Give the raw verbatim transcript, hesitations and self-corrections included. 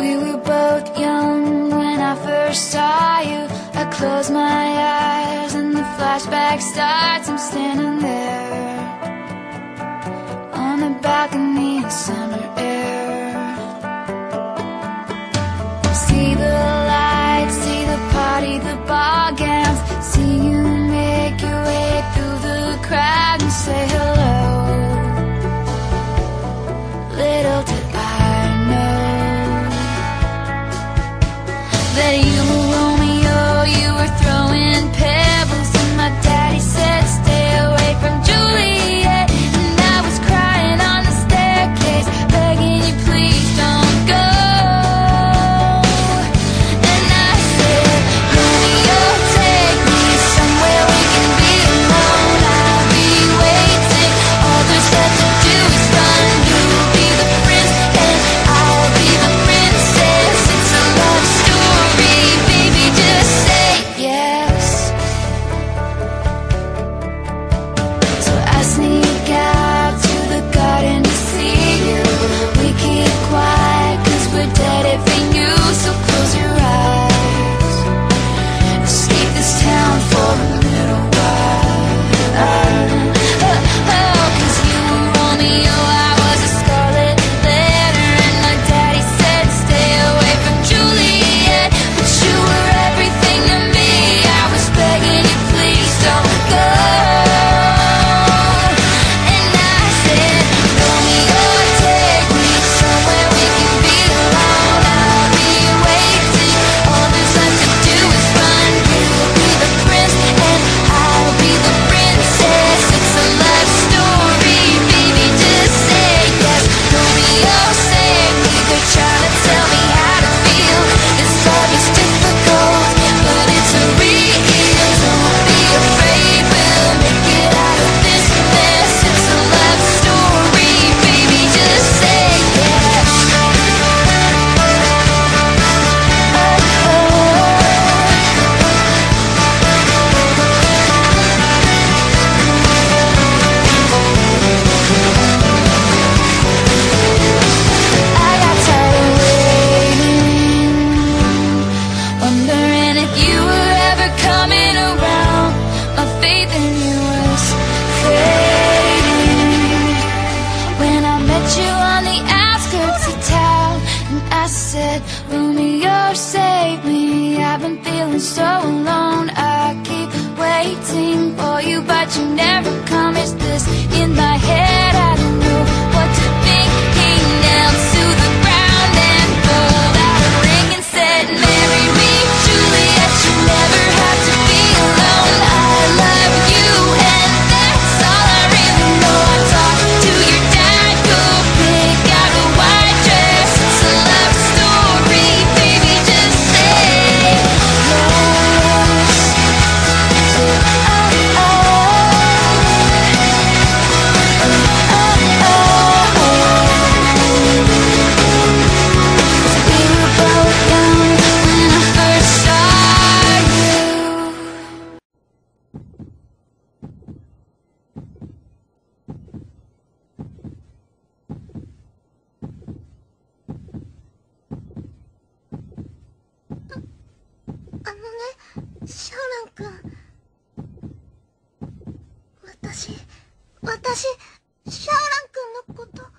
We were both young when I first saw you. I close my eyes and the flashback starts. I'm standing there on the balcony in summer air. See the lights, see the party, the ball gowns. See you make your way through the crowd and say hello. Little did I know that you were Romeo, you were throwing pebbles, and my daddy said stay away from Juliet. And I was crying on the staircase, begging you please don't go. And I said, Romeo, take me somewhere we can be alone. I'll be waiting, all there's left to do is run. You'll be the prince and I'll be the princess. It's a love story.私、私、シャオラン君のこと。